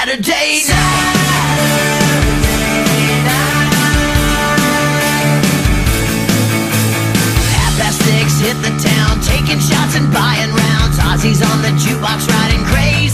Saturday night. Half past 6, hit the town, taking shots and buying rounds. Ozzy's on the jukebox, riding crazy.